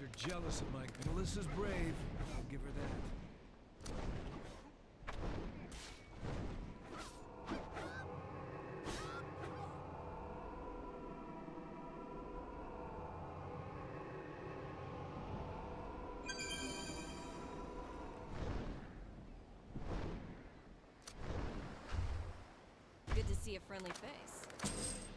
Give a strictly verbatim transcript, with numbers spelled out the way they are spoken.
guys are jealous of my... Melissa's brave. I'll give her that. Good to see a friendly face.